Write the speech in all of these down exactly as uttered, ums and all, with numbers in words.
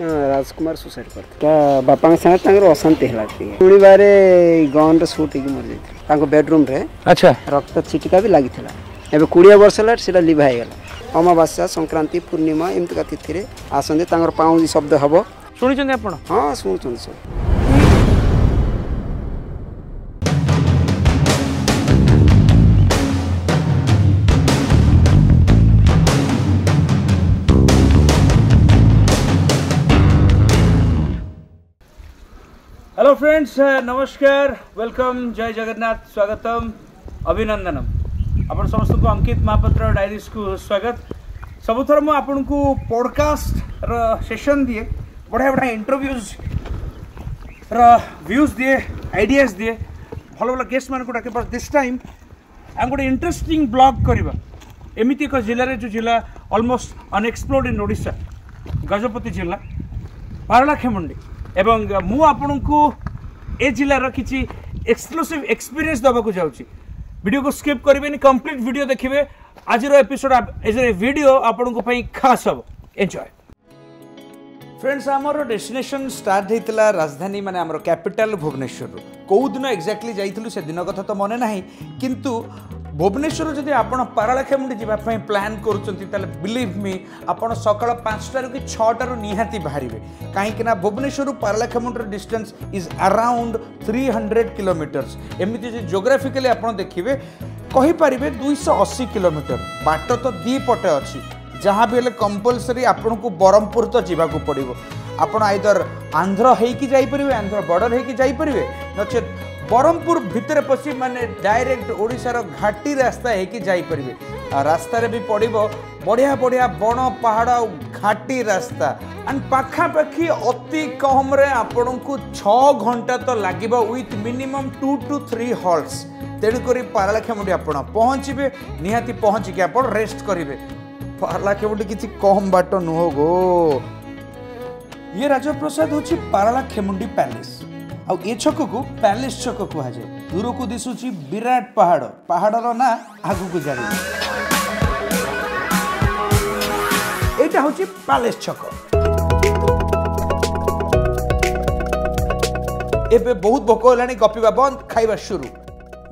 राजकुमार suicide करते बापा संगे अशांति पुणी बार गन रूट हो मरीज बेडरूम रे अच्छा रक्त छिटिका भी लगी एवं कोड़े वर्ष है लिभा होगा अमावास्या संक्रांति पूर्णिमा एमती तिथि आसंदी पाँच शब्द हम शुणी आप हाँ शुणुं सब हेलो फ्रेंड्स नमस्कार वेलकम जय जगन्नाथ स्वागतम अभिनंदनम आपण समस्त को अंकित महापात्र डायरीज को स्वागत सबु थर मु आपन को पॉडकास्ट रा सेशन दिए बढ़िया बढ़िया इंटरव्यूज रा व्यूज दिए आइडियाज दिए भल भल गेस्ट मान को डाके बट दिस टाइम आम गोटे इंटरेस्टिंग ब्लॉग करवा एमती एक जिले में जो जिला almost unexplored in Odisha Gajapati जिला पारलाखेमुंडी एवं मु आपन को ए जिलार किसी एक्सक्लूसिव एक्सपीरियंस दबाक जाऊँगी वीडियो को स्किप करें कंप्लीट वीडियो देखिए आज एपिसोड आज वीडियो आपन को पाई खास हम एंजॉय फ्रेंड्स आमर डेस्टिनेशन स्टार्ट होता राजधानी माने आमर कैपिटल भुवनेश्वर कौदिन एक्जाक्टली जाइलु से दिन कथा तो मन ना किंतु भुवनेश्वर जब आप पारलाखेमुंडी जावाई प्लां कर बिलीव मी आप सका पाँचटू कि छटारू निहाती बाहर कहीं Bhubaneswar Paralakhemundi distance is around three hundred kilometres एमती जो जोग्राफिकली आप देखिए कहींपर दुईश अशी किलोमीटर बाट तो दीपटे अच्छी जहाँ भी कंपलसरी आपन को ब्रह्मपुर तो जावाक पड़ो आप आईदर आंध्र होपर आंध्र बॉर्डर होपर नचेत ब्रह्मपुर भितर पशि माने डायरेक्ट ओडिशार घाटी रास्ता होपर रास्तार भी पड़ो बढ़िया बढ़िया बण पहाड़ घाटी रास्ता एंड पाखापाखि अति कम आपण को छ घंटा तो लगे with minimum two two three halts तेणुक पारलाखेमुंडी आपण पहुँचे निहाती पहुँचिकी आप रेस्ट करेंगे पारलाखेमुंडी किसी कम बाट नुह गो ये राजप्रसाद होची पारलाखेमुंडी पैलेस आउ ये छक को पैलेस छक कह जाए दूर को दिशुची विराट पहाड़ पहाड़ ना आगु को जाए एटा होची पैलेस छक एबे बहुत भोक होलानी गपिबा बंद खाइबा शुरू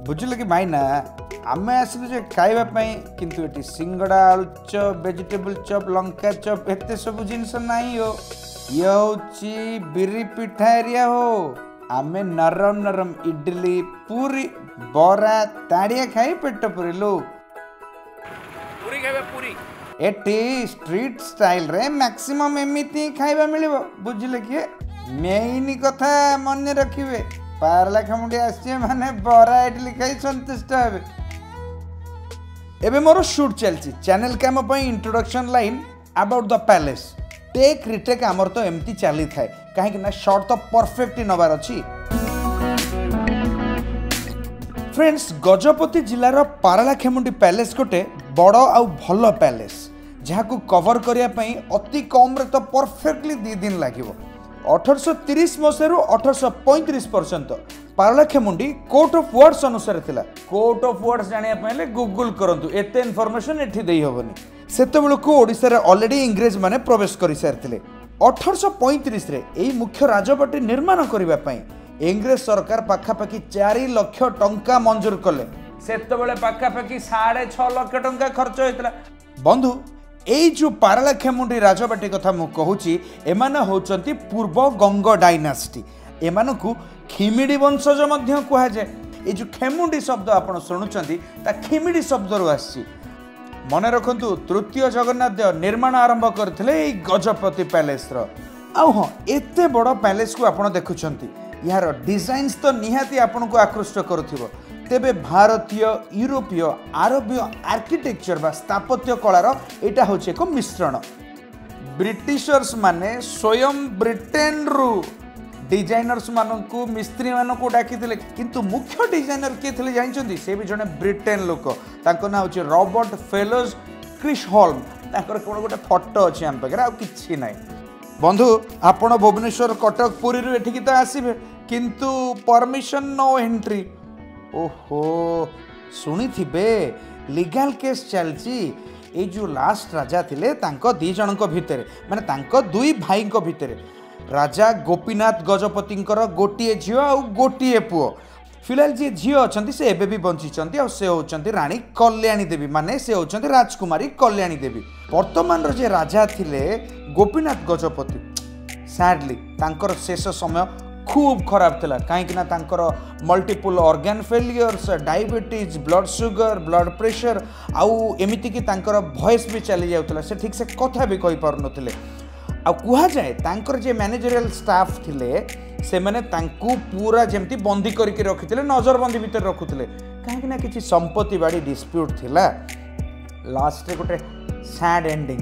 बुझल कि माइना आम आसलु जे खाइबापी किंतु एटी सिंगड़ा आलू चप वेजिटेबल चप लंका चप एत सब जिनस नाई हो ये होची बिरी पिठा एरिया हो आमे नरम नरम इडली पूरी बरा ताड़िया खाई पेट पूरीलु पूरी खाइबा पूरी एटी स्ट्रीट स्टाइल रे मैक्सिमम एमिति खाइबा मिलिबो बुझिले कि मेन कथा मन रखिबे पारलाखेमुंडी आसी माने बरा इडली खाई संतुष्ट हेबे एबे मोर शूट चलची चैनल का म पई introduction line about the palace take retake आमर तो एमती चली थाए कहीं शॉट तो परफेक्ट ही नबार अच्छी फ्रेंड्स गजपति जिलार पारलाखेमुंडी पैलेस गोटे बड़ आउ भल पैलेस जहाँ को कवर करने अति कम रे तो परफेक्टली दी दिन लगे अठरश तीस मसीह अठरश पैंतीस पर्यंत पारलाखेमुंडी कोर्ट ऑफ वर्ड्स अनुसार थिला कोर्ट ऑफ वर्ड्स जाना गूगल करूँ एत इनफर्मेशन एटी दे हेनी सेतबेलकु ओडिशा ऑलरेडी इंग्रेज माने प्रवेश कर सारी अठरश पैंतीस मुख्य राजबाटी निर्माण करने इंग्रेज सरकार पाखापाखि चार लाख टंका मंजूर कले सेतबेले पाखापाखि साढ़े छह लाख टंका खर्च होता बंधु यही जो पारलाखेमुंडी राजबाटी कथा मु कहूची एमाना होचंती पूर्व गंग डायनास्टी एमानकु खिमिडी वंशज मध्य कहुए ये जो खेमुंडी शब्द आपड़ शुणुंट खिमिडी शब्द रू आसी मन रखु तृतीय जगन्नाथ देव निर्माण आरंभ करते गजपति पैलेस रो हाँ एत बड़ पैलेस को आप देखुं यार डिजाइन्स तो निहाती आपन को आकृष्ट करुव तेबे भारतीय यूरोपीय आरबीय आर्किटेक्चर बा स्थापत्य कलार एटा होचे एक मिश्रण ब्रिटिशर्स माने स्वयं ब्रिटेन रु डिजाइनर्स मानू मिस्त्री मानू डाकी किंतु मुख्य डिजाइनर किए थे जानते से भी जड़े ब्रिटेन लोक ना हूँ रॉबर्ट फेलोज क्रिश हॉल्म कौन गोटे फोटो अच्छे आम पाखे आउ कि ना बंधु आपण भुवनेश्वर कटक पुरी एठिकी तो आसबे किंतु परमिशन नो एंट्री ओहो शुणी थे लीगल केस चलती ये जो लास्ट राजा थिले तांको दी जणको भितर माने तांको दुई भाई को भितर राजा गोपीनाथ गजपति गोटे झील आ गोटे पुओ फिलहाल जी झील अच्छा से एबे भी बंची आ से होती राणी कल्याणी देवी माने से होती राजकुमारी कल्याणी देवी बर्तमान जे राजा थिले गोपीनाथ गजपति सैडली तांकर शेष समय खूब खराब था कहीं multiple organ failures diabetes blood sugar blood pressure आउ एमिति की तांकर वॉइस भी चली जाउतला से ठीक से कथा भी कहि पार नथिले आ कुहा जाए तांकर जे मैनेजरियल स्टाफ थिले से माने तांकू पूरा जेमती बंदी करके रखिथिले नजरबंदी भीतर रखुथिले काहे ना किछि संपत्ति बाड़ी डिस्प्यूट थिला लास्ट रे गोटे सैड एंडिंग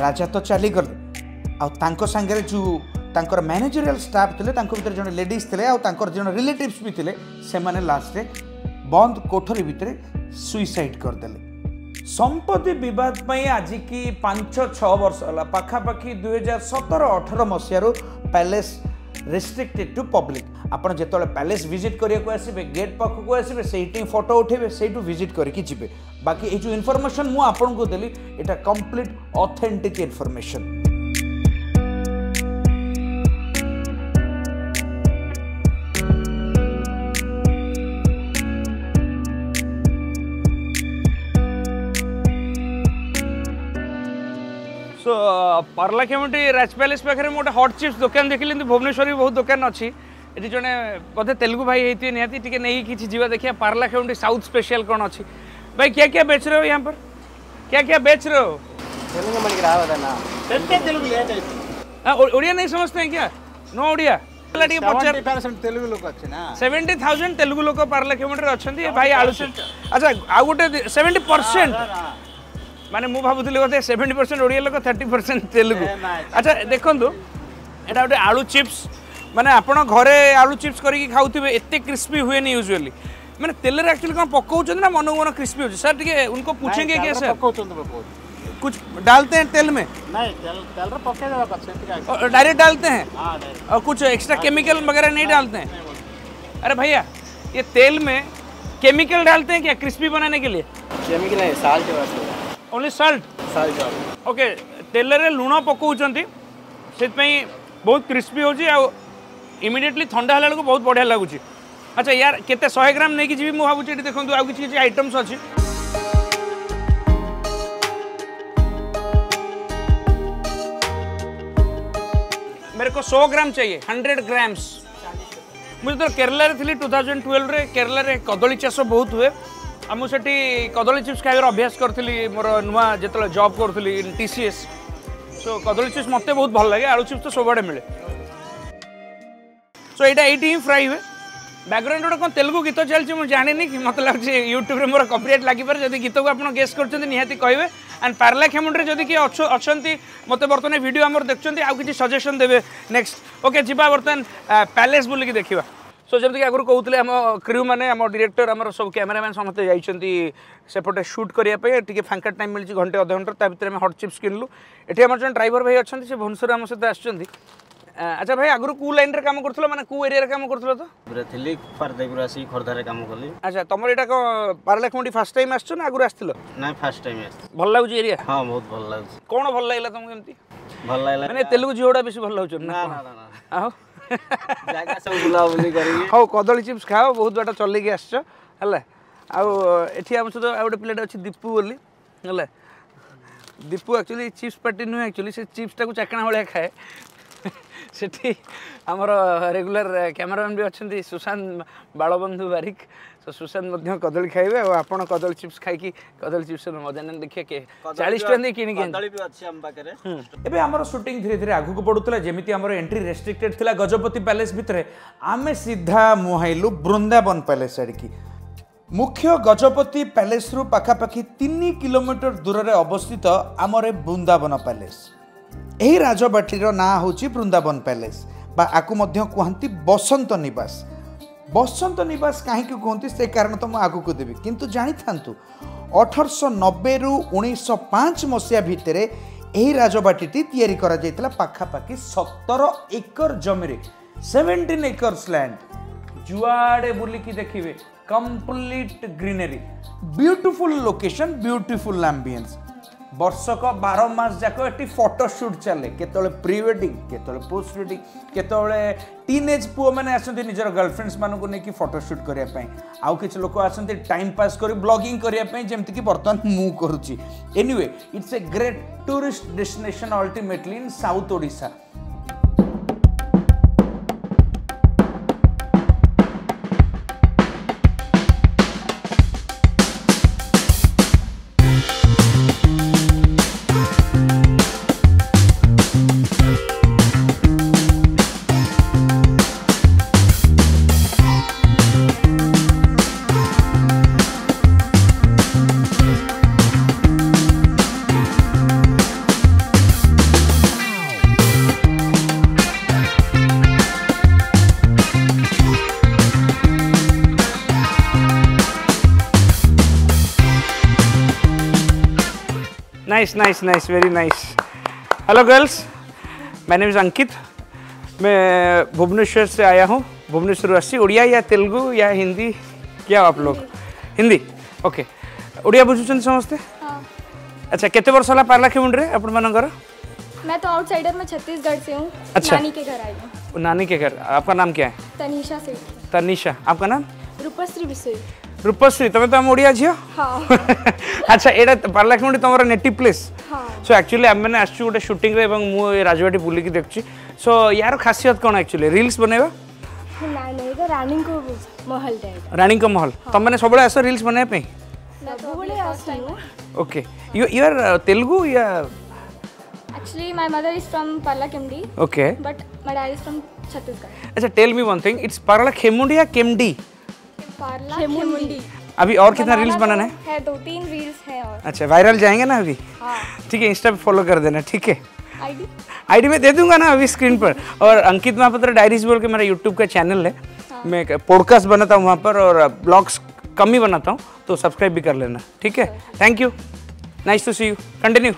राजा तो चली गले आ तांको संगे जो तांकर मैनेजरियल स्टाफ थे तांको भीतर जन लेडीज थे और तांकर जन रिलेटिव्स भी थे से माने लास्ट रे बंद कोठरी भीतर सुइसाइड करदेले। संपत्ति विवाद में आज की पांच छः वर्ष है पखापाखि दुई हजार सतर अठर मसीह पैलेस रिस्ट्रिक्टेड टू पब्लिक आपड़ जो पैलेस विजिट करने आसबे गेट पाखक आसबे से फोटो उठेबे से विजिट करके जाए बाकी ये जो इनफॉरमेशन मुझे आपको देली एटा कंप्लीट ऑथेंटिक इनफॉरमेशन। तो पार्लाखेमुंडी राज पैलेस पाखे मुझे हॉट चिप्स दुकान देखिली भुवनेश्वर भी बहुत दुकान अच्छी ये जड़े बोधे तेलुगु भाई होती है निहाती टी नहीं कि जीवा देखिए पार्लाखेमुंडी साउथ स्पेशल कौन अच्छी भाई क्या क्या बेच रहे हो यहाँ पर क्या क्या बेच रहे हो ओडिया नहीं समझते हैं क्या no Odia seventy thousand Telugu लोक पार्लाखेमुंडी अच्छे भाई आलू चिप्स अच्छा आउ गोटे सेवेंटी परसेंट माने मु भावुली क्या सेवेन्टी परसेंट ओडिया लोक थर्टी परसेंट तेलुगु अच्छा देखो यहाँ गोटे आलू चिप्स माने आप घरे आलू चिप्स करके खाऊे एत क्रिस्पी हुए नहीं यूजुअली मैंने तेल रे एक्चुअली कौन पकाउछो ना मन मन क्रिस्पी हो सर टे उनको पूछेंगे क्या सर कुछ डालते हैं तेल में डायरेक्ट डालते हैं और कुछ एक्स्ट्रा केमिकल वगैरह नहीं डालते हैं। अरे भैया ये तेल में केमिकल डालते हैं क्या क्रिस्पी बनाने के लिए? केमिकल नहीं साल्ट ओनली साल्ट ओके तेल रे लुण पकाउछंती बहुत क्रिस्पी होची इमिडिएटली ठंडा हला को बहुत बढ़िया लागुची। अच्छा यार केते सौ ग्राम नहीं कि जीवी मु भाबुची एटी देखंतु आ किछि किछि आइटम्स अछि मेरे को सौ ग्राम चाहिए हंड्रेड ग्राम्स मुझे तो केरला रे थिली टू थाउजेंड ट्वेल्व रे केरला रे कदली चाष बहुत हुए आ मुझे कदली चिप्स खाइबार अभ्यास करी मोर नुआ जो जॉब करी टीसीएस सो कदली चिप्स मत बहुत भल लगे आलू चिप्स तो सबुआडे मिले सो so, यहाँ ये फ्राई हुए बैकग्राउंड गोटे कौन तेलुगु गीत चलती मुझे जानी कि मत लगे यूट्यूब मोर कॉपीराइट लगिपर जब गीत को आपड़ गेस करेंगे एंड पार्लाखेमुंडी जब किए अच्छा मत बर्तमान वीडियो आम देखते आउ कि सजेसन देवे नेक्स्ट ओके जी बर्तमान पैलेस बुलिक देखा सो जमी आगुरी कहते हैं आम क्रू मैंने आम डायरेक्टर आम सब कैमेरा मैन समस्त जापटे सुट करने टी फांका टाइम मिली घंटे अध घंटा भितर आम हॉट चिप्स किनलु ये आम जो ड्राइवर भाई अच्छा से भुवनेश्वर आम सहित आच्छा भाई आगुरी कौ लाइन रे काम करथलो माने कौ एरिया रे काम करथलो तो पूरा थिली पारदैपुर आसी खोरदा रे काम करली। अच्छा तमर एटा को पार्लाखेमुंडी फर्स्ट टाइम आछो ना आगुरी आछथलो? ना फर्स्ट टाइम आछ भल लागु एरिया हां बहुत भल लागु कोन भल लागला तुम केमती भल लागला माने तेलुगु जिओडा बेसी भल लागु ना ना ना आहो जागा सब बुला बुली करियो हो कदली चिप्स खाओ बहुत बाटा चलले के आछो हला आ एठी हम सुदो आ गोटे प्लेट अछि दीपू बोली हला दीपू एक्चुअली चिप्स पार्टी नु एक्चुअली से चिप्स टा को चकना वाला खाए सेठी आमर रेगुलर कैमरामैन भी अच्छा सुशांत बालबंधु बारिक तो सुशांत कदली खाइबे और आपड़ कदली चिप्स खाई कदली चिप्स मजा ना देखिए चालीस टाइम कितने आम शूटिंग धीरे धीरे आगू बढ़ुला जमी आम एंट्री रेस्ट्रिक्टेड थी गजपति पैलेस भितर आम सीधा मुहाइलु बृंदावन पैलेस आड़ की मुख्य गजपति पैलेस रु पाखापाखि तीन किलोमीटर दूर में अवस्थित आमर बृंदावन पैलेस यही राजबाटीर ना हूँ बृंदावन पैलेस बा आकु मध्य कहती बसंत निवास बसंत निवास काहींकि कहती से कारण तो मुझे आगू को देवी किंतु जानी थांतु अठरश नब्बे रु उन्नीस पाँच मसीहा भितर यही राजबाटीटी तैयारी करा जायतला पाखापाखि सतर एकर जमीरे सेवेन्टीन एकर्स लैंड जुआड़े बुलिकी देखिए complete greenery beautiful location beautiful ambience वर्षक बार मास जाक ये फोटोशूट चले केतले प्री वेडिंग केतले पोस्ट वेडिंग केतले टीनेज पुओ मैंने आसती निजर गर्लफ्रेंड्स मानक नहीं फोटोशूट करने आउ कि लोक आसती टाइम पास कर ब्लॉगिंग करने जमीक बर्तमान मु करुच्ची। Anyway it's a great tourist destination ultimately in south Odisha. Nice, very nice. Hello girls, my name is Ankit. मैं भुवनेश्वर से आया हूँ। भुवनेश्वर वासी। उड़िया या तेलुगु या हिंदी क्या आप लोग? हिंदी। ओके, उड़िया बुझुछन समझते? हां। अच्छा, केते वर्ष होला पारलाखेमुंडी रे अपन मनकर? मैं तो आउटसाइडर, मैं छत्तीसगढ़ से हूँ। अच्छा, नानी के घर आई हूँ। नानी के घर। आपका नाम क्या है? तनिषा सेठी। तनिषा, आपका नाम? रूपश्री बिसोई। रूपश्री, तमें तो हम ओडिया झियो। हाँ। अच्छा, एटा पारलाखेमुंडी तुम्हारा नेटिव प्लेस? हाँ। सो एक्चुअली आम मैंने आसछु गोटे शूटिंग रे एवं मु राजवाड़ी बुली की देखछि। सो यार खासियत कोन? एक्चुअली रील्स बनेबा? ना ना, एटा रानी को महल दे। रानी को महल। तुम मैंने सबले आसो रील्स बने पे? ना, सबले आसछु। Okay, you you are Telugu या? Actually my mother is from Paralakhemundi. Okay. But my dad is from Chhattisgarh. अच्छा, tell me one thing, it's Paralakhemundi या Kemdi? पारलाखेमुंडी। अभी और कितना रील्स बनाना है? है दो तीन रील्स है और। अच्छा, वायरल जाएंगे ना अभी? हाँ। ठीक है, इंस्टा पे फॉलो कर देना, ठीक है? आईडी आईडी में दे दूंगा ना अभी स्क्रीन पर। और अंकित महापात्र डायरीज बोल के मेरा यूट्यूब का चैनल है। हाँ। मैं पॉडकास्ट बनाता हूँ वहाँ पर और ब्लॉग्स कम ही बनाता हूँ, तो सब्सक्राइब भी कर लेना, ठीक है? Thank you, nice to see you, continue.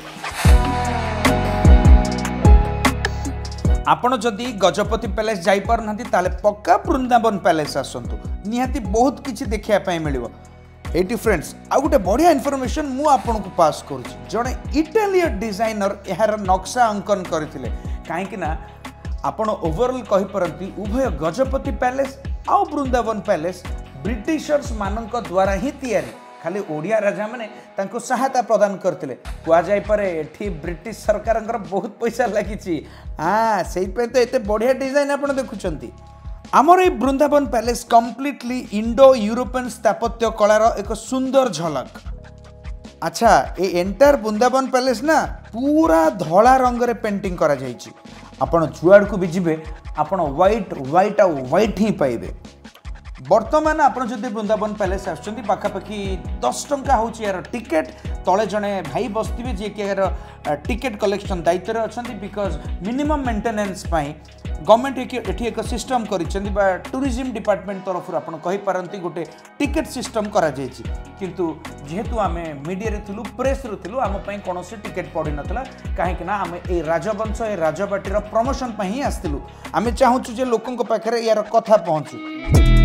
आपण जदि गजपति पैलेस जाई पर नहंती ताले पक्का बृंदावन पैलेस आसतु, निहाती बहुत किसी देखापी मिल। ये फ्रेंड्स आउ गोटे बढ़िया इनफॉरमेशन मु आपन को पास करुँच। जड़े इटालियन डिजाइनर यार नक्शा अंकन करते कहीं आपड़ ओवरऑल कहीपरती उभय गजपति पैलेस आउ बृंदावन पैलेस ब्रिटिशर्स मानक द्वारा ही या खाली ओडिया राजा मैंने तांको सहायता प्रदान करते कहुपे। ये ब्रिटिश सरकार बहुत पैसा लगी। हाँ, से तो ये बढ़िया डिजाइन आप देखुंट। आमर ये Brindavan palace completely Indo European स्थापत्य कलार एक सुंदर झलक। अच्छा, ये एंटायर बृंदावन पैलेस ना पूरा धला रंग रे पेंटिंग करा जाइछि। आपण जुआड़ को भी जीवे आपण व्हाइट व्हाइट आउ व्हाइट ही पाइबे। बर्तमान आपड़ जब बृंदावन पैलेस आसुचंती पाखापाखि दस टंका हूँ यार टिकेट। तले जड़े भाई बसते जी कि यार टिकेट कलेक्शन दायित्व अच्छा, बिकज मिनिमम मेंटेनेंस गवर्नमेंट ये एक सिस्टम कर टूरिज्म डिपार्टमेंट तरफ आप पारती गोटे टिकेट सिस्टम किंतु जेहेतु आम मीडिया थूँ प्रेस थूँ आमपाई कौन टिकेट पड़ ना कहीं आम ये राजवंश ए राजबाटीर प्रमोशन ही आसलु। आम चाहूँ जे लोकों पाखे यार कथा पहुँचू।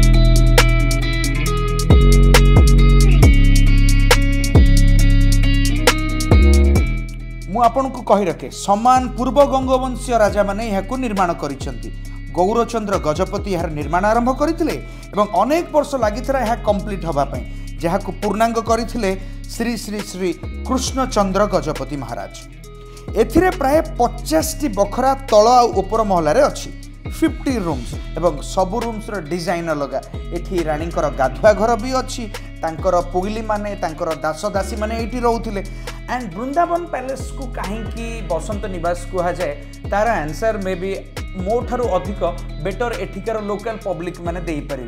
मु आपनकु कहि रखे, समान पूर्व गंगवंशीय राजा माने यहाकु निर्माण करिसेंती। गौरचंद्र गजपति यार निर्माण आरंभ करथिले एवं अनेक वर्ष लागितरा यह कंप्लीट होबा पई, जहाकु पूर्णांग करथिले श्री श्री श्री कृष्ण चंद्र गजपति महाराज। एथिरे प्राय पचास टी बखरा तल आ ऊपर महलारे अछि। पचास रूम्स एवं सबु रूम्स रो डिजाइन अलग। एठी रानींकर गाधुआ घर भी अछि, तांकर पुगली माने तांकर दासदासी माने एठी रहउथिले। एंड बृंदावन पैलेस को कहीं बसंत निवास कहा जाए, तार आंसर मे बी मोठर अधिक बेटर एठिकार लोकल पब्लिक मैंने दे पारे।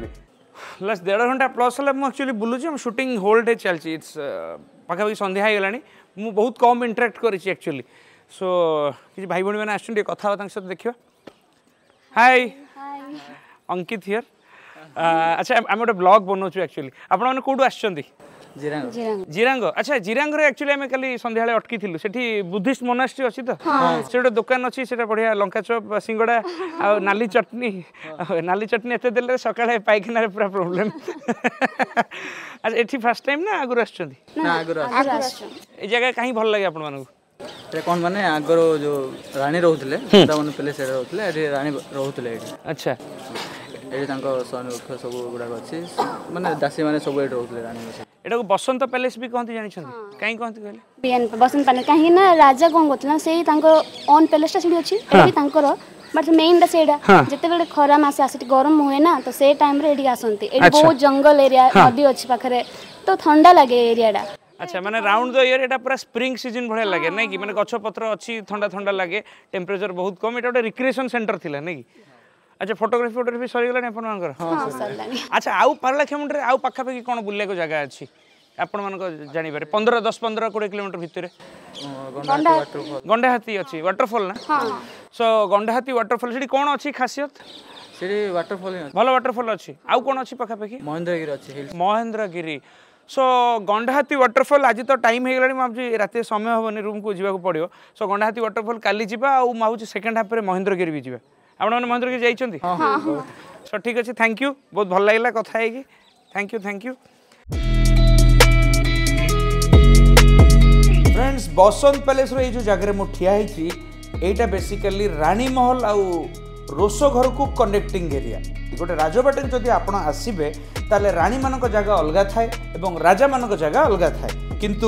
प्लस डेढ़ घंटा प्लस है मुझे एक्चुअली बुलूँ शूटिंग होल्ड चलती। इट्स पाखापाखि सन्ध्या हो गलानी, मु बहुत कम इंटरेक्ट करी एक्चुअली। सो कि भाई भाई मैंने आस कथा सहित देखा। Hi, Ankit here. अच्छा, आम गोटे ब्लॉग बनाऊँ एक्चुअली। आपने कौटू आस? जिरांग जिरांग अच्छा जिरांग रे एक्चुअली हमें खाली संध्याले अटकी थिलु सेठी बुद्धिस्ट मोनास्ट्री अछि त सेटा दुकान अछि सेटा बढ़िया लंका चप सिंगडा आ नाली चटनी नाली चटनी एते देले सकाळे पाइखाना रे पूरा प्रॉब्लम आज एठी फर्स्ट टाइम ना आगु आछथि ना आगु आछ ए जगह काई भल लागे आपण मानू रे कोन माने आगरो जो रानी रहउतले तावन पहिले से रहउतले रे रानी रहउतले एठी अच्छा एठी तांको सन उख सब गुडा अछि माने दासी माने सब एठी रहउतले रानी में एटा बसंत पैलेस भी कहते जानि छथि काई कहते कहले बियान बसंत पैलेस काई ना राजा कोन गतला सेही तांको ऑन पैलेस ता सिडी अछि एठी तांकर बट मेन दा सेडा जते बेले खरा मासे आसेटी गरम होए ना तो से टाइम रे एडी आसंती एडी बहुत जंगल एरिया नदी अछि पाखरे तो ठंडा लागे एरिया डा अच्छा माने राउंड द ईयर एटा पूरा स्प्रिंग सीजन भले लागे नै कि माने गछ पत्र अछि ठंडा ठंडा लागे टेम्परेचर बहुत कम एटा रिक्रिएशन सेंटर थिला नै कि अच्छा फोटोग्राफी फोटोग्राफी सरी गेला ने अपन मानकर हां सर लागी अच्छा आउ पारलाखेमुंड रे आउ पाखा पे कोन बुल्ले को जगह अछि अपन मानको जानि पारे पंद्रह दस पंद्रह बीस किलोमीटर भितरे गंडाहाती अछि वाटरफॉल ना हां सो गंडाहाती वाटरफॉल सेडी कोन अछि खासियत सेडी वाटरफॉल भलो वाटरफॉल अछि आउ कोन अछि पाखा पे महेंद्रगिरी अछि महेंद्रगिरी सो गंडाहाती वाटरफॉल आज तो टाइम हो गला रात समय हेनी रूम को जीवाक पड़ो सो गंडाहाती वाटरफॉल काली जीवा आ माउची सेकंड हाफ रे महेंद्रगिरी भी जीवा आपण महेंद्रगिरी जाइछंती हां सो ठीक अछि थैंक यू बहुत भल लागला कथा हे कि thank you thank you friends Basant palace रो ए जो जगह रे मु ठिया हेछि एटा बेसिकली रानी महल आ रोसो घर को कनेक्टिंग एरिया गोटे राजबाटे जदि आप आसबे ताले रानी मानक जगह अलग थाए और राजा मानक जगह अलग थाए किंतु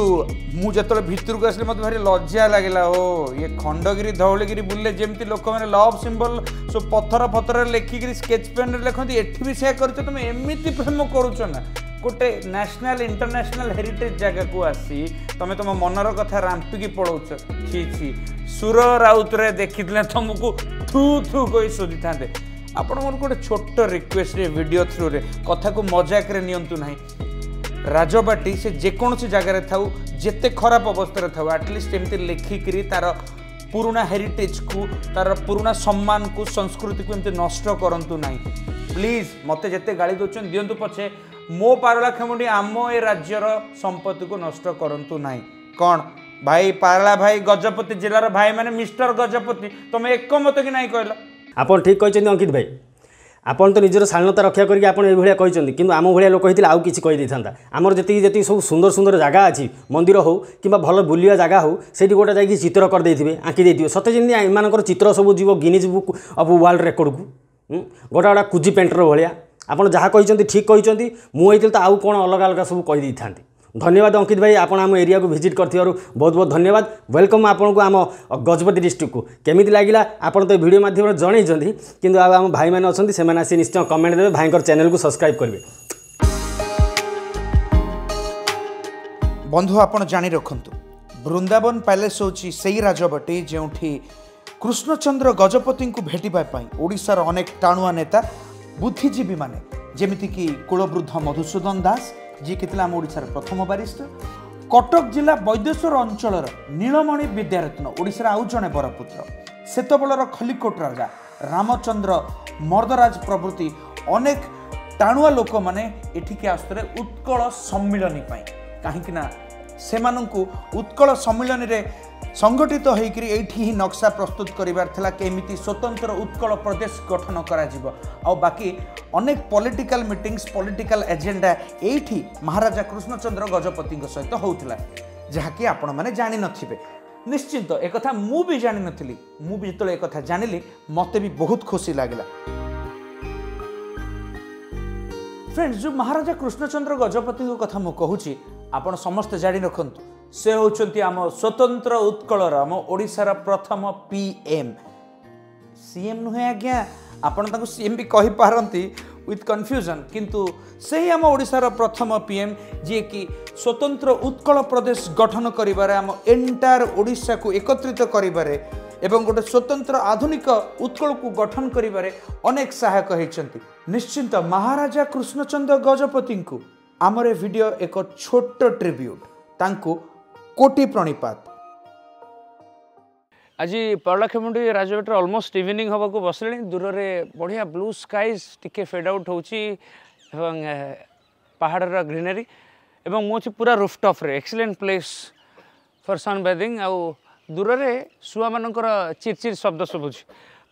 मु जतले भितर को आसले मत भारी लज्जा लगला ओ ये खंडगिरी धौलगिरी बुल्ले जेमती लोक माने लव सिंबल सो पत्थर पत्थर लेखिक स्केच पेन रे लेखती एठी भी से करछ तुम एमिति प्रेम करूछ ना गोटे नेशनल इंटरनेशनल हेरिटेज जगह को आसी तुम तुम मनर कथा रांपिकी पड़ौछ छी छी सुर राउत रे देखिले तुमको थू थू कोई सोधि थाते आपण मन गोटे छोट रिक्वेस्ट रे वीडियो थ्रू रे कथा को मजाक रे नियंतु नाही राजबाटी से जेकोन से जगह थाउ जेते खराब अवस्था रे थाउ एटलीस्ट एमती लेखिक तार पुराना हेरिटेज को तार पुराना सम्मान को संस्कृति को एमती नष्ट करंतु नाही प्लीज मते जेते गाली दोचन दियंतु पछे मो पारलाखेमुंडी आमो ए राज्यर संपत्ति को नष्ट करंतु नाही कोन भाई पारला भाई गजपति जिलार भाई माने मिस्टर गजपति तमे एक मत कि नाही कहला आपन ठीक कहते अंकित भाई आपन तो निजर शालीनता रक्षा करके आपंतु आम भाया लोक होता आउ किसी कही था आमर जी जी सब सुंदर सुंदर जगह अच्छी मंदिर हो कि भल बुलिया जगह हो सही गोटे जाकि चित्र करदे आंकिदे सत्य जमी एम चित्र सब जीव Guinness book of world record को गोटा गोटा कुजी पेंटर भाया आप जहाँ कहते ठीक कहते मुझे तो आउ कौन अलग अलग सब कही था धन्यवाद अंकित भाई आप आम एरिया को विजिट कर बहुत बहुत धन्यवाद वेलकम आपन को आम गजपति डिस्ट्रिक्ट को केमी लगे आपड़ तो वीडियो माध्यम जन कि आम भाई मैंने अच्छा से आसी निश्चय कमेंट देते भाई चैनल को सब्सक्राइब करेंगे बंधु आप जानी रखु वृंदावन पैलेस होची सेई राजबाटी जो कृष्णचंद्र गजपति को भेटापी ओडिशा रो अनेक टाणुआ नेता बुद्धिजीवी माने जेमितिकि कुलवृद्ध मधुसूदन दास जी के आम ओडार प्रथम बारिस्टर कटक जिला वैद्यश्वर अंचल नीलमणि विद्यारत्न ओडार आउ जड़े बरपुत्र सेतबलर खलिकोट राजा रामचंद्र मर्दराज प्रभृति अनेक टाणुआ लोक मैंने एठिकी आसुले उत्कल सम्मिलन कहीं से उत्कल सम्मिलन संगठित तो होकर ये नक्शा प्रस्तुत करमि स्वतंत्र उत्कल प्रदेश गठन कराकि अनेक पॉलिटिकल मीटिंग्स पॉलिटिकल एजेंडा ये महाराजा कृष्णचंद्र गजपति सहित होता जहाँकि आपण मैंने जानि नथिबे निश्चिंत एक कथा मु भी जानि नथिली मु भी जतले एक कथा जानिली मते भी बहुत खुशी लागिला फ्रेंड्स जो महाराजा कृष्णचंद्र गजपति को कथा मु कहूची आपण समस्त जानि रखंतु से होचंती आम स्वतंत्र उत्कल आम ओडिशार प्रथम पीएम सीएम नुहे आज्ञा आपण ताको सीएम भी कही पारंती विथ कन्फ्यूजन किंतु से ही आम ओडिशार प्रथम पीएम जी की स्वतंत्र उत्कल प्रदेश गठन करिबारे आम एंटायर ओडिशा को एकत्रित करिबारे एवं गोटे स्वतंत्र आधुनिक उत्कल को गठन करिबारे अनेक सहायक होइचंती निश्चिंत महाराजा कृष्णचंद्र गजपति को आमरे वीडियो एक छोट ट्रिब्यूट तांको कोटी प्रणिपात आज पारलाखेमुंडी राजबाटी अलमोस्ट इवनिंग हवा को बसले दूर रे बढ़िया ब्लू स्काईज टिके फेड आउट होची पहाड़ ग्रीनरी एवं मुझे पूरा रूफटॉप रे excellent place for sun bathing आउ दूर रे शुआ मान चिरचिर शब्द शुभुच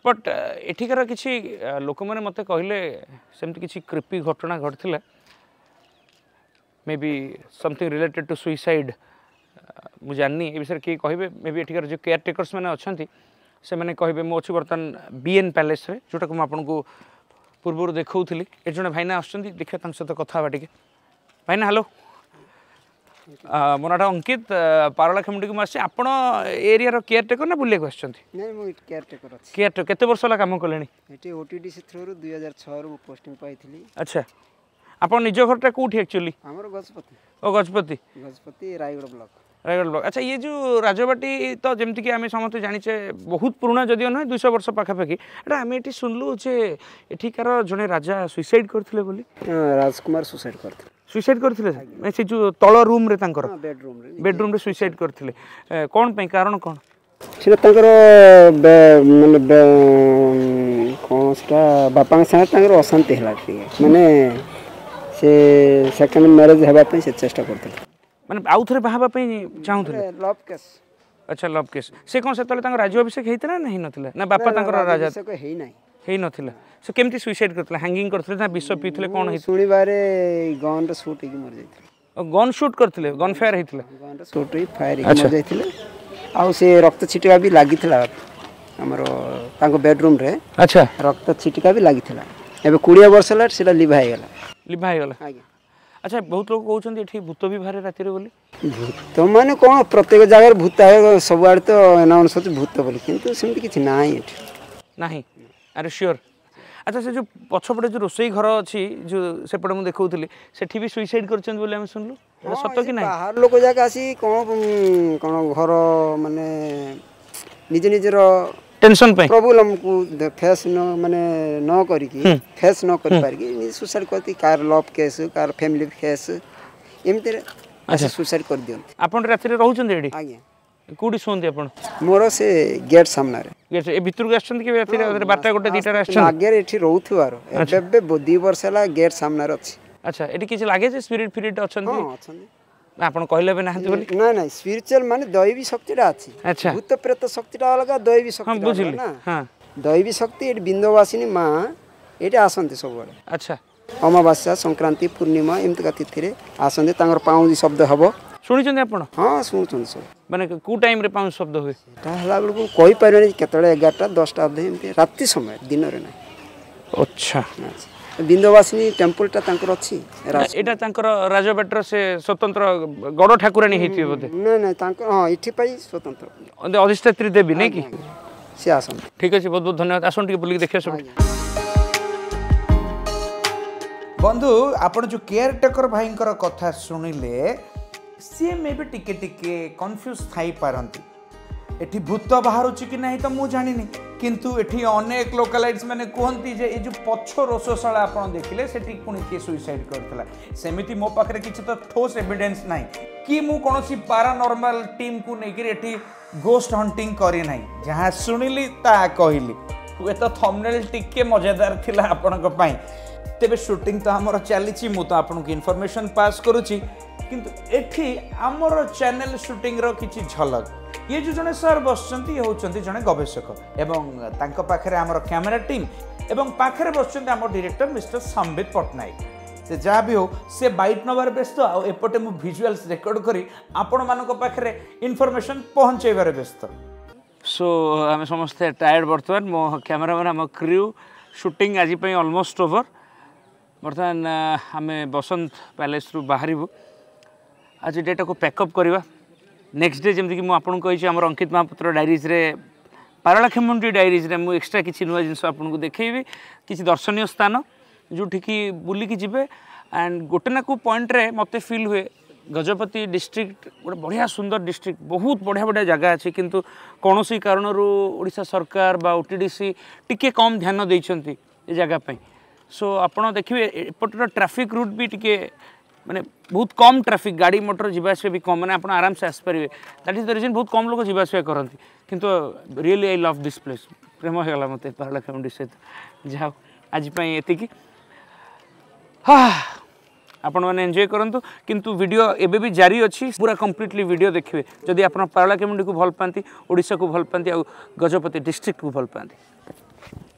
बट एठिकार किसी लोक मैंने मत कहले सेमती किसी क्रिपी घटना घटला maybe something related to suicide मुझे जाननी ये विषय किए कहे मे बी एठिकार जो केयर टेकर्स मैंने अच्छा से मैंने कहे मुझे बर्तमान बीएन पैलेस रे जोटा को आपको पूर्व देखा ये जड़े भाईना आसुँच देखिए सहित कथा टे भाईना हेलो मो नाटा अंकित पारलाखेमुंडी को मुझे आप एरिया केयर टेकर ना बुलाक आसटेकर केयर टेकर केत वर्ष कम कले थ्रु दुई हजार छोटिंग पाई अच्छा आप निज घरटा कौटी एक्चुअली गजपति ओ गजपति गजपति रायगढ़ ब्लॉक रायगढ़ ब्लॉक अच्छा ये जो राजवाटी तो जमती कि आम समस्त जाचे बहुत पुराना जदिव ना दुई वर्ष पाखापाखि आम ये सुनलु जे एठिकार जड़े राजा सुइसाइड करथिले बोली राजकुमार सुइसाइड करथिले सुइसाइड करथिले से जो तल रूम रे तांकर बेडरूम रे बेडरूम रे सुइसाइड करथिले कोन पे कारण कोन से तांकर माने कोन से बापा संगे तांकर अशांति हला माने से सेकंड मैरिज हेबा पे से चेष्टा करथिले माने आउ थरे बाहाबा पे चाहुथले लव केस अच्छा लव केस से कोन से तले तांकर राजा अभिषेक हेतरा नहीं नथिला ना बापा तांकर राजा अभिषेक हेई नाही हेई नथिला से केमती सुइसाइड करथला हैंगिंग करथले ना विष पीथले कोन हे सुणी बारे गन रे शूट हे मर जायथले गन शूट करथले गन फायर हेतला गन रे शूट हे फायर हे मर जायथले आउ से रक्त छिटका भी लागिथला हमरो तांको बेडरूम रे अच्छा रक्त छिटका भी लागिथला एबे बीस वर्ष ला सेला लिभा हे गेला लिभा हे गेला आगे अच्छा बहुत लोग कहते हैं भूत भी बाहर रात भूत माने कौन प्रत्येक जगह भूत आए सब आड़े तो एनाउंस होती भूत बोली किंतु सेमती किछि नाही नाही अरे श्योर अच्छा से जो पछपटे जो रोसई घर अच्छी जो सेपटे मु देखाउथली सेठी भी सुइसाइड करछन बोले हम सुनलु सत्य कि नाही बाहर लोग जाके आसी कोन कोन घर माने निज निजर टेंशन पे प्रॉब्लम को फेस न माने न करी की फेस न कर पार की सुसाइड करती कार लव केस कार फैमिली केस एमते अच्छा सुसाइड कर दियो आपण रात्री रहउचन रेडी आगे कोडी सोंती आपण मोर से गेट सामना रे गेट ए भितर गछन कि रात्री बारटा गोटे दिटा राछन आगे एठी रहउथिवार एबे बदी वर्षला गेट सामना रे अछि अच्छा एठी किछ लागे जे स्पिरिट फिरिट अछन हां अछन आपण कहले बे नाही बोली नाही नाही स्पिरिचुअल माने दैवी शक्तिडा अछि अच्छा भूत प्रेत शक्तिडा अलगा दैवी शक्ति बुझली हां दैवी शक्ति ए बिंदवासिनी मां एटा आसंती सब बडे अच्छा अमावास्या संक्रांति पूर्णिमा इमतका तिथि रे आसंती तांगर पाउजी शब्द हबो सुनिचन आपण हां सुनिचन सब माने को टाइम रे पाउजी शब्द होय ता हला बेल को कोइ परने केतळे ग्यारह टा दस टा अधे इमते रात्रि समय दिन रे नाही अच्छा बिंदवासिनी टेम्पल टा तांकर अछि एटा तांकर राजबेटर से स्वतंत्र गौड़ ठाकुरानी हेति बदे नै नै तांकर हां इठी पाई स्वतंत्र अधिष्ठात्री देवी नै की से आसन ठीक अछि बहुत बहुत धन्यवाद आसन टिके बुली देखियो सब बंधु आपण जो केयर टेकर भाईंकर कथा सुनिले से मे भी टिके टिके कंफ्यूज थाई पारंती एठी भूत बाहरुची कि नाही तो मु जानिनी किंतु एठी अनेक लोकलाइट्स मैंने कहती जे ये जो पक्ष रोषशाला आपन देखिले सेठी पुणी किए सुइसाइड करथला सेमिति मो पाखरे किछि तो ठोस एविडेंस नाही कि मु कोनोसी पारानॉर्मल टीम को नेकि एठी गोस्ट हंटिंग करी नाही जहां सुनिली ता कहिली हुए तो थंबनेल टिके मजेदार थिला आपन को पई तेबे शूटिंग तो हमर चली छि मु तो आपन को इन्फॉर्मेशन पास करूची किंतु एठी हमर चैनल शूटिंग रो किछि झलक ये जो जड़े सर बसचंती होचंती जड़े गवेषक एवं तांको पाखरे आमर कैमेरा टीम एवं पाखरे बसचंती आमर डायरेक्टर मिस्टर संबित पटनायक से जहाँ भी हो से बैट नबार व्यस्त आ एपटे मु विजुअल्स रेकॉर्ड करी आपण मानको पाखरे इनफॉरमेशन पहुंचेबार व्यस्त सो आम समस्ते टायर्ड बर्तमान मो कैमरामैन आम क्रू शूटिंग आज अलमोस्ट ओवर बर्तमान आम बसंत पैलेस रु बाहरिबु आज डेटा को पैकअप करवा नेक्स्ट डे जमीक मुझे कही अंकित महापात्र डायरीज रे पारलाखेमुंडी डायरीज रे मुझे एक्सट्रा किसी नुआ जिनस आपको देखी किसी दर्शनीय स्थान जोटि की बुलिकी जीवे एंड गोटे ना को पॉइंट रे मत फिल हुए गजपति डिस्ट्रिक्ट गोटे बढ़िया सुंदर डिस्ट्रिक्ट बहुत बढ़िया बढ़िया जगह अच्छी किंतु कौन सी कारण ओडिशा सरकार बा ओटीडीसी टिके कम ध्यान देइछंती ए जगह पे सो आपड़ देखिए एपटर ट्रैफिक रूट भी टिके माने बहुत कम ट्रैफिक गाड़ी मोटर जावासवा भी कम मैंने आप आराम से आसपारे दैट इज द रिजन बहुत कम लोग जावासवा करती किंतु really I love this place प्रेम होगा मत पारलाखेमुंडी सहित जाओ आजपाई ये हाँ आपण माने एन्जॉय करंतु किंतु वीडियो एबे भी जारी अछि पूरा कंप्लीटली वीडियो देखिबे जदि आपण पारलाखेमुंडी को भल पांती ओडिसा को भल पांती आ गजपति डिस्ट्रिक्ट को भल पांती।